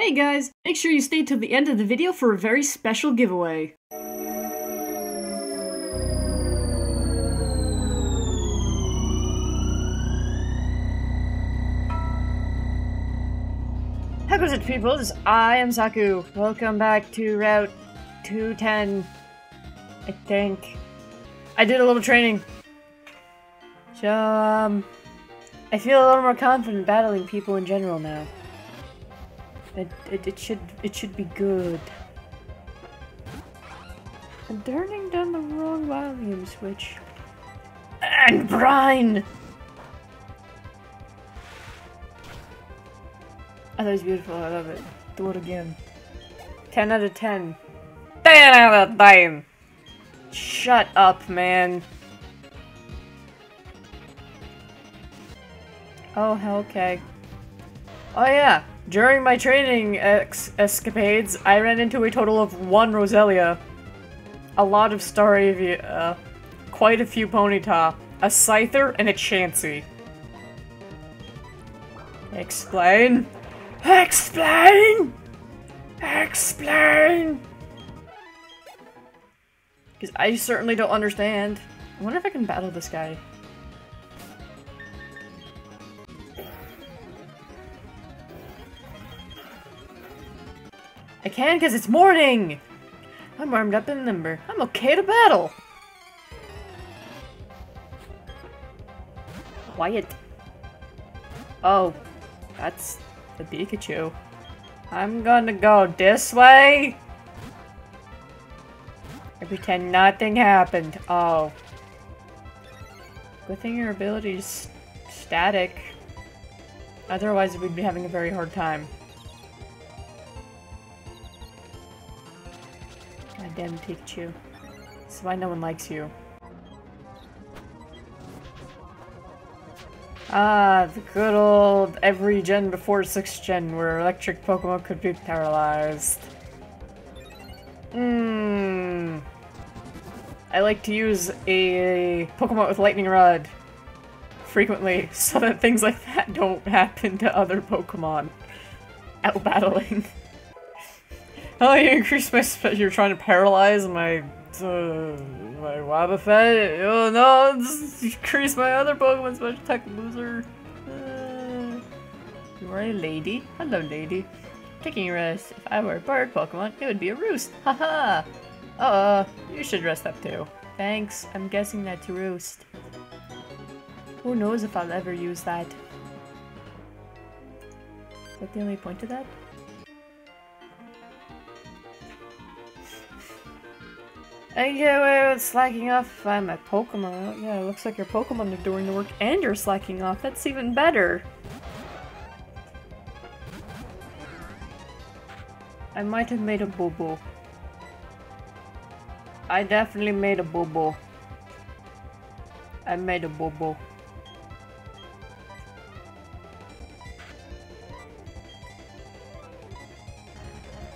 Hey guys, make sure you stay till the end of the video for a very special giveaway. How goes it, peoples? I am Saku. Welcome back to Route 210, I think. I did a little training. So, I feel a little more confident battling people in general now. It should be good. I'm turning down the wrong volume switch. And brine! Oh, that was beautiful. I love it. Do it again. 10 out of 10. 10 out of 10! Shut up, man. Oh, okay. Oh, yeah. During my training escapades, I ran into a total of 1 Roselia, a lot of Staravia, quite a few Ponyta, a Scyther, and a Chansey. Explain? EXPLAIN! EXPLAIN! Because I certainly don't understand. I wonder if I can battle this guy. I can, because it's morning! I'm armed up and limber. I'm okay to battle! Quiet. Oh, that's the Pikachu. I'm gonna go this way! I pretend nothing happened. Oh. Good thing your ability is static. Otherwise, we'd be having a very hard time. Damn Pikachu. This is why no one likes you. Ah, the good old every gen before 6th gen where electric Pokemon could be paralyzed. I like to use a Pokemon with Lightning Rod frequently so that things like that don't happen to other Pokemon out battling. Oh, you increased my you're trying to paralyze my Wabba Fett? Oh no, just increase my other Pokemon special attack, loser. You are a lady? Hello, lady. Taking a rest. If I were a bird Pokemon, it would be a Roost. Haha! You should rest up too. Thanks, I'm guessing that's Roost. Who knows if I'll ever use that. Is that the only point to that? I get away with slacking off if I'm a Pokemon. Yeah, it looks like your Pokemon are doing the work and you're slacking off. That's even better. I might have made a boo-boo. I definitely made a boo-boo. I made a boo-boo.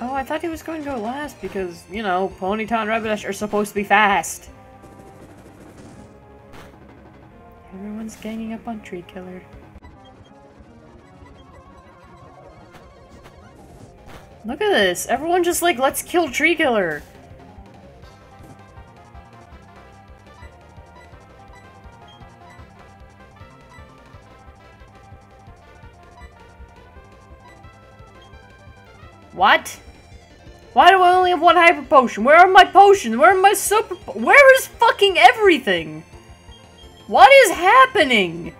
Oh, I thought he was going to go last because, you know, Ponyta and Rapidash are supposed to be fast. Everyone's ganging up on Tree Killer. Look at this! Everyone just like, let's kill Tree Killer! What? Why do I only have 1 hyper potion? Where are my potions? Where are my super potions? Where is fucking everything? What is happening?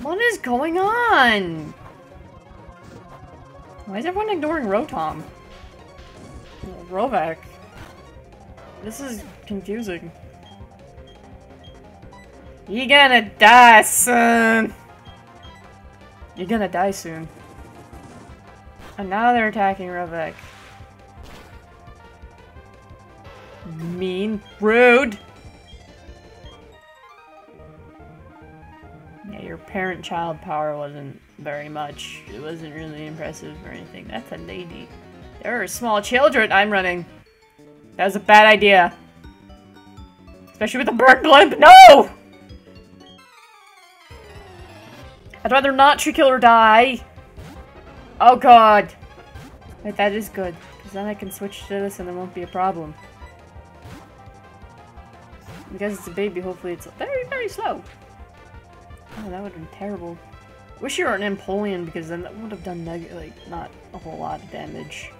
What is going on? Why is everyone ignoring Rotom? Robak. This is confusing. You're gonna die, son. You're gonna die soon. And now they're attacking Revik. Mean. Rude! Yeah, your parent-child power wasn't very much. It wasn't really impressive or anything. That's a lady. There are small children! I'm running. That was a bad idea. Especially with the bird blimp. No! I'd rather not Tree Killer die. Oh god. Wait, that is good. Because then I can switch to this and there won't be a problem. Because it's a baby, hopefully it's very, very slow. Oh, that would have been terrible. Wish you were an Empoleon, because then that would have done like not a whole lot of damage.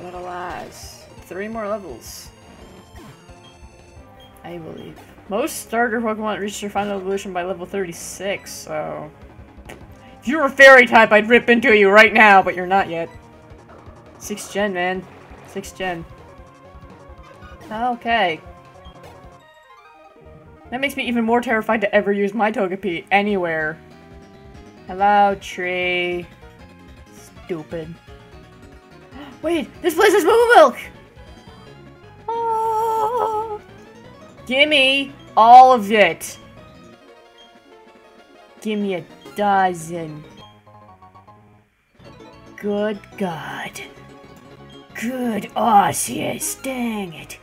But alas, 3 more levels. I believe. Most starter Pokemon reach their final evolution by level 36, so... If you were a fairy type, I'd rip into you right now, but you're not yet. 6th gen, man. 6th gen. Okay. That makes me even more terrified to ever use my Togepi anywhere. Hello, tree. Stupid. Wait, this place has Moomoo Milk! Oh. Gimme all of it. Gimme a dozen. Good god. Good Arceus, dang it.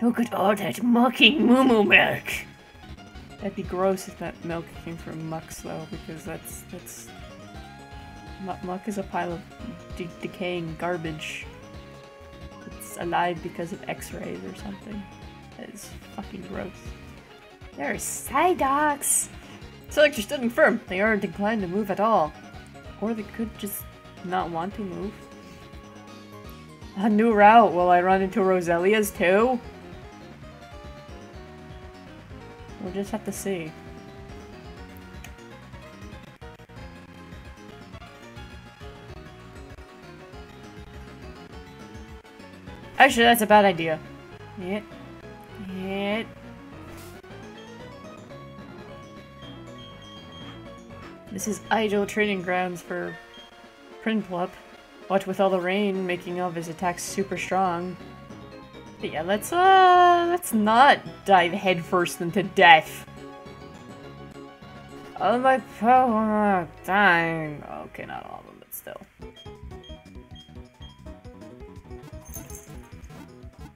Look at all that mucking Moomoo milk! That'd be gross if that milk came from Mucks though, because that's... Muck is a pile of decaying garbage. It's alive because of x-rays or something. That is fucking gross. There are Psyducks! Psyducks are standing firm. They aren't inclined to move at all. Or they could just not want to move. A new route. Will I run into Roselia's too? We'll just have to see. Actually, that's a bad idea. Yeah. This is ideal training grounds for Prinplup. What with all the rain making all of his attacks super strong. But yeah, let's not dive headfirst into death. All my Pokemon are dying. Okay, not all of them, but still.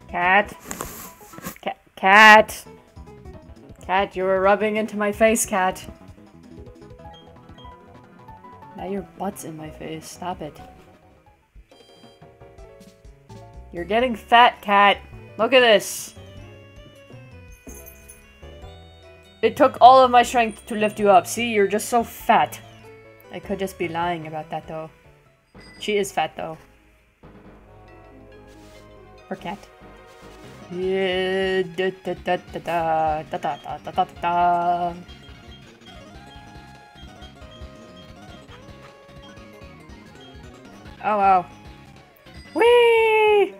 Cat. Cat. Cat, you were rubbing into my face, cat. Now your butt's in my face. Stop it. You're getting fat, cat. Look at this. It took all of my strength to lift you up. See, you're just so fat. I could just be lying about that, though. She is fat, though. Or cat. Oh, wow. Whee!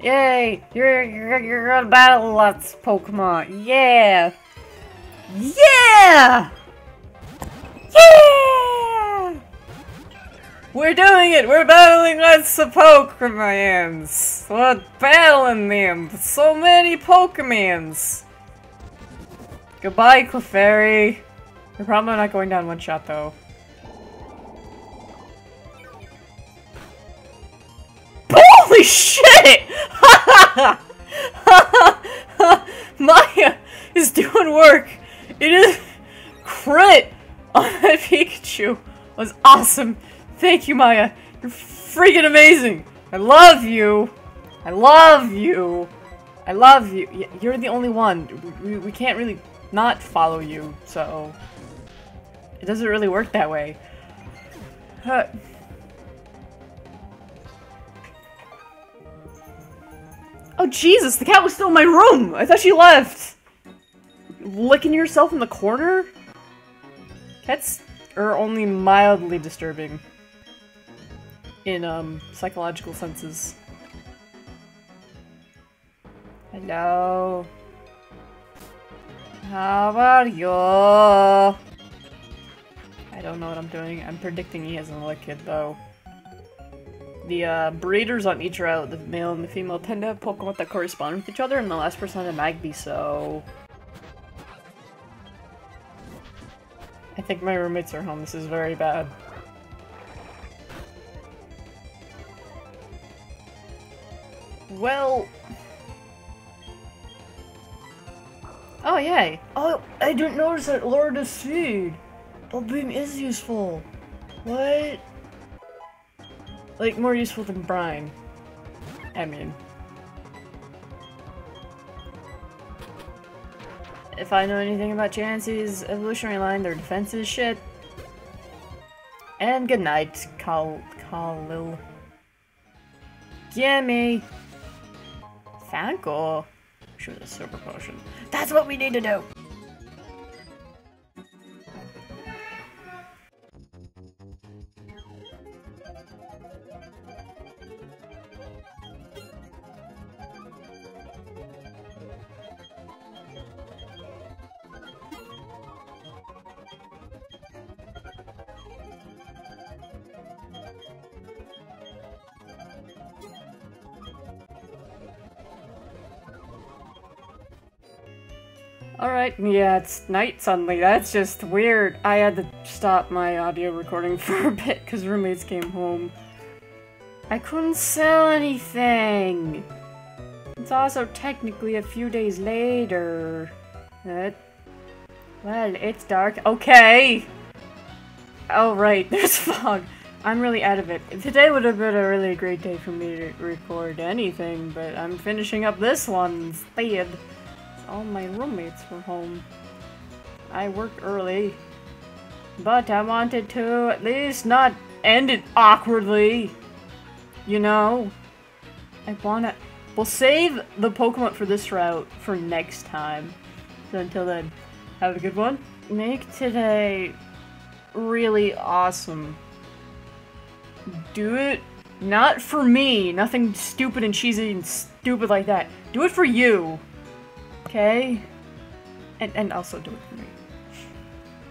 Yay! You're gonna battle lots of Pokemon. Yeah! Yeah! Yeah! We're doing it! We're battling lots of Pokemons! We're battling them! So many Pokemons! Goodbye, Clefairy. You're probably not going down one shot, though. Holy shit! Maya is doing work. It is crit on that Pikachu. Was awesome. Thank you, Maya. You're freaking amazing. I love you. I love you. I love you. You're the only one. We can't really not follow you, so it doesn't really work that way. Oh Jesus, the cat was still in my room! I thought she left! Licking yourself in the corner? Cats are only mildly disturbing. In, psychological senses. Hello. How are you? I don't know what I'm doing. I'm predicting he has an lick it though. The breeders on each route, the male and the female, tend to have Pokemon that correspond with each other, and the last person on the Magby, so... I think my roommates are home. This is very bad. Well... Oh, Oh, yay. Oh, I didn't notice that Laura defeated. Bulb Beam is useful. What? Like, more useful than Brine. I mean. If I know anything about Chansey's evolutionary line, their defense is shit. And good night, Khalil. Gimme! Fanko! Sure, the super potion. That's what we need to do! Alright, yeah, it's night suddenly, that's just weird. I had to stop my audio recording for a bit because roommates came home. I couldn't sell anything! It's also technically a few days later. Well, it's dark. Okay! Oh right, there's fog. I'm really out of it. Today would have been a really great day for me to record anything, but I'm finishing up this one instead. All my roommates were home. I worked early, but I wanted to at least not end it awkwardly. You know? We'll save the Pokemon for this route for next time. So until then, have a good one. Make today really awesome. Do it not for me. Nothing stupid and cheesy and stupid like that. Do it for you. Okay? And also do it for me.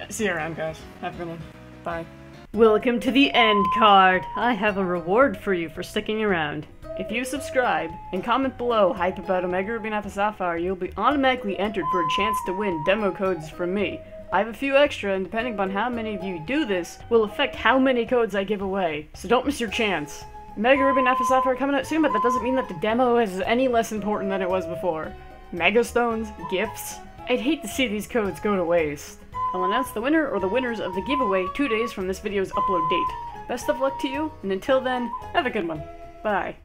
See you around, guys. Have a good one. Bye. Welcome to the end card! I have a reward for you for sticking around. If you subscribe and comment below hype about Omega Ruby and Alpha Sapphire, you'll be automatically entered for a chance to win demo codes from me. I have a few extra, and depending upon how many of you do this, will affect how many codes I give away. So don't miss your chance! Omega Ruby and Alpha Sapphire are coming out soon, but that doesn't mean that the demo is any less important than it was before. Mega Stones, gifts. I'd hate to see these codes go to waste. I'll announce the winner or the winners of the giveaway 2 days from this video's upload date. Best of luck to you, and until then, have a good one. Bye.